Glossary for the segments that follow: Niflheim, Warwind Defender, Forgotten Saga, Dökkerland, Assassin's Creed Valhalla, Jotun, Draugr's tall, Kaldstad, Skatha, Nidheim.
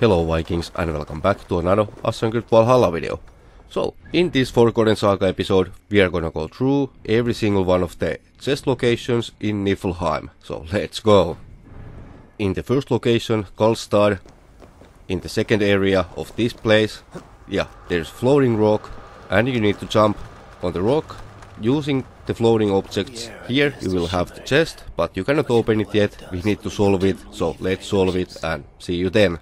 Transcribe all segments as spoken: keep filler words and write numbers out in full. Hello Vikings and welcome back to another Assassin's Creed Valhalla video. So, in this Forgotten Saga episode, we are gonna go through every single one of the chest locations in Niflheim. So, let's go! In the first location, Kaldstad, in the second area of this place, yeah, there's floating rock, and you need to jump on the rock. Using the floating objects here, you will have the chest, but you cannot open it yet, we need to solve it, so let's solve it and see you then.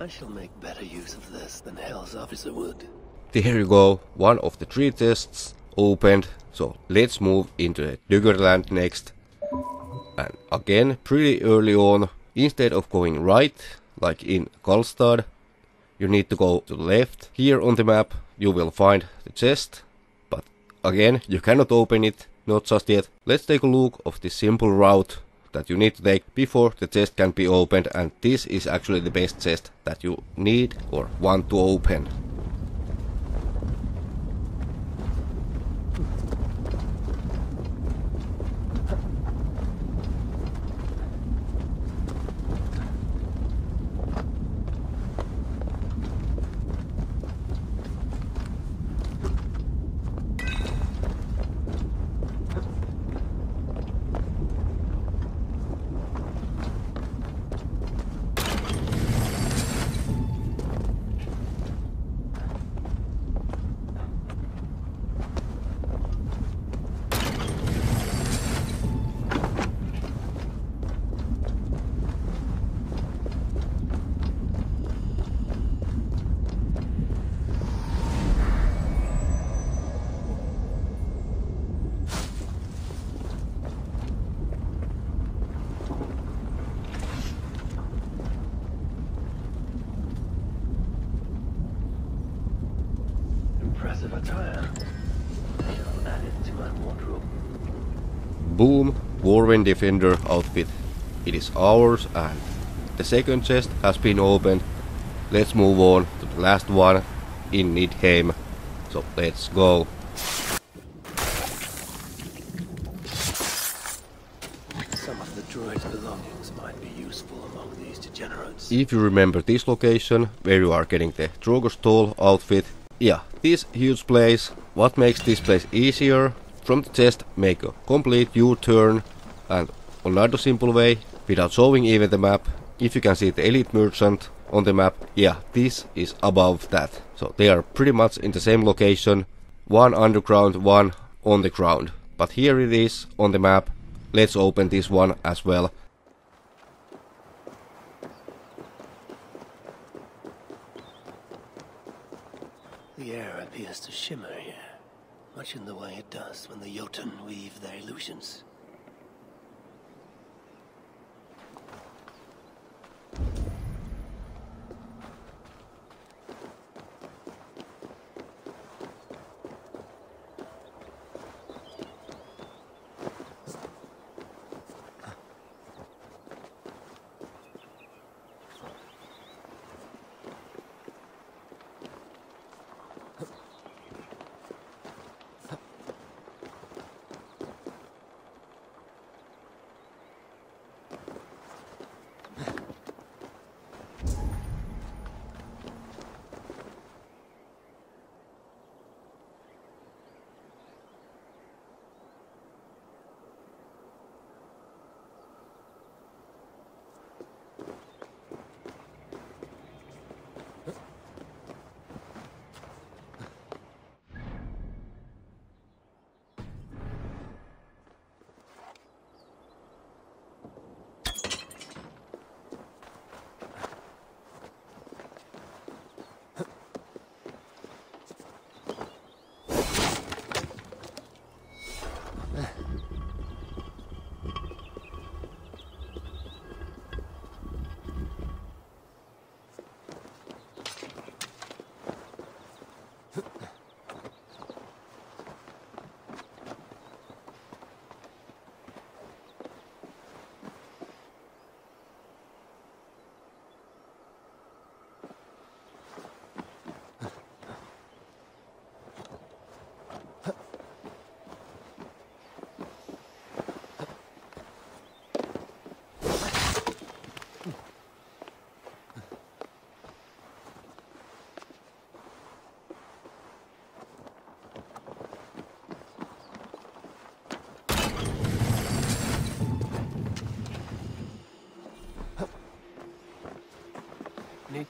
I shall make better use of this than Hell's officer would. There you go, one of the three tests opened, so let's move into Dökkerland next. And again, pretty early on, instead of going right, like in Kaldstad, you need to go to the left. Here on the map you will find the chest, but again, you cannot open it, not just yet. Let's take a look of the simple route that you need to take before the chest can be opened, and this is actually the best chest that you need or want to open. Boom, Warwind Defender outfit. It is ours and the second chest has been opened. Let's move on to the last one in Nidheim. So let's go. Some of the droid's belongings might be useful among these degenerates. If you remember this location where you are getting the Draugr's tall outfit, yeah, this huge place. What makes this place easier? From the chest, make a complete U-turn, and another simple way, without showing even the map, if you can see the elite merchant on the map, yeah, this is above that. So they are pretty much in the same location, one underground, one on the ground. But here it is on the map, let's open this one as well. The air appears to shimmer here, much in the way it does when the Jotun weave their illusions.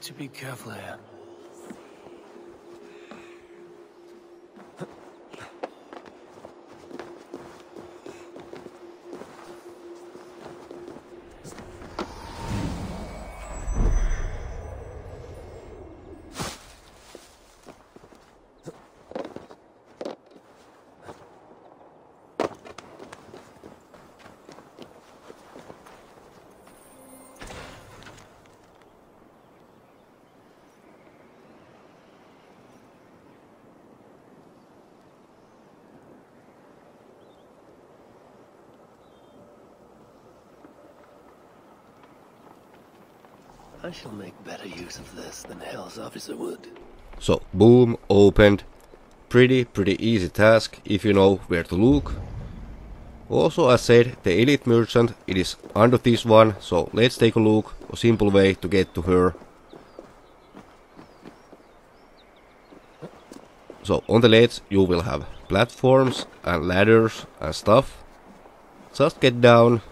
to be careful here. I shall make better use of this than Hell's officer would. So, boom, opened. Pretty, pretty easy task if you know where to look. Also, as said, the elite merchant, it is under this one, so let's take a look. A simple way to get to her. So, on the ledge, you will have platforms and ladders and stuff. Just get down,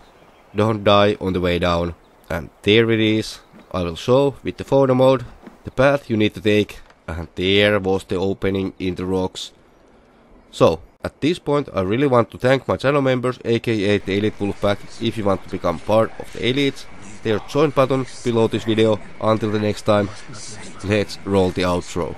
don't die on the way down, and there it is. I will show with the photo mode the path you need to take, and there was the opening in the rocks. So, at this point I really want to thank my channel members, aka the Elite Wolf Pack. If you want to become part of the Elites, their join button below this video. Until the next time, let's roll the outro.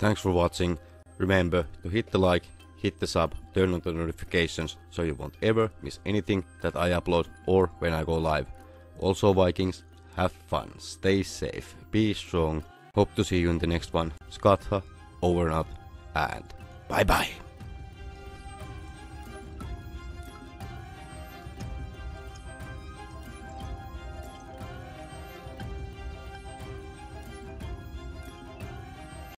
Thanks for watching. Remember to hit the like, hit the sub, turn on the notifications so you won't ever miss anything that I upload or when I go live. Also, Vikings, have fun, stay safe, be strong. Hope to see you in the next one. Skatha, over and out, and bye bye.